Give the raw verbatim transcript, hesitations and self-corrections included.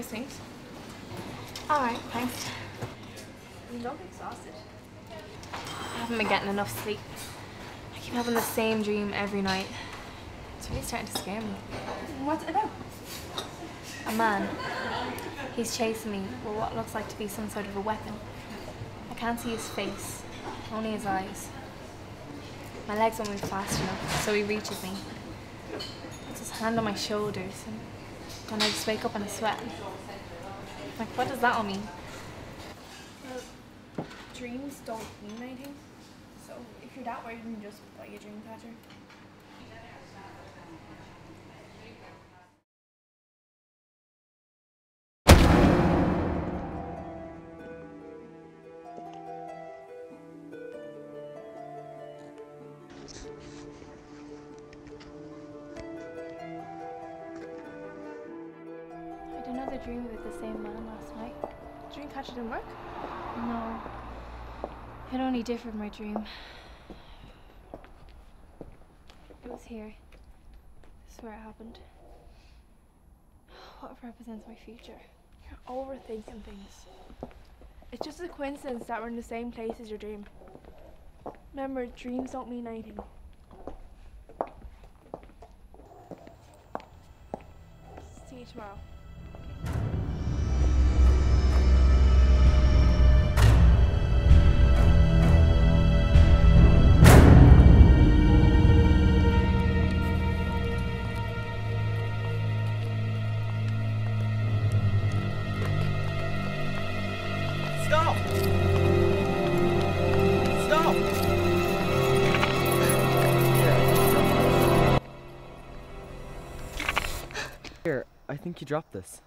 those things. All right, thanks. I'm not exhausted. I haven't been getting enough sleep. I keep having the same dream every night. It's really starting to scare me. What's it about? A man. He's chasing me with what looks like to be some sort of a weapon. I can't see his face, only his eyes. My legs won't move fast enough, so he reaches me. He puts his hand on my shoulders, and then I just wake up in a sweat. Like, what does that all mean? Well, dreams don't mean anything. So if you're that worried, you can just buy a dream catcher. I had a dream with the same man last night. The dream catcher didn't work? No. It only did from my dream. It was here. This is where it happened. What represents my future? You're overthinking things. It's just a coincidence that we're in the same place as your dream. Remember, dreams don't mean anything. See you tomorrow. Stop! Stop! Here, I think you dropped this.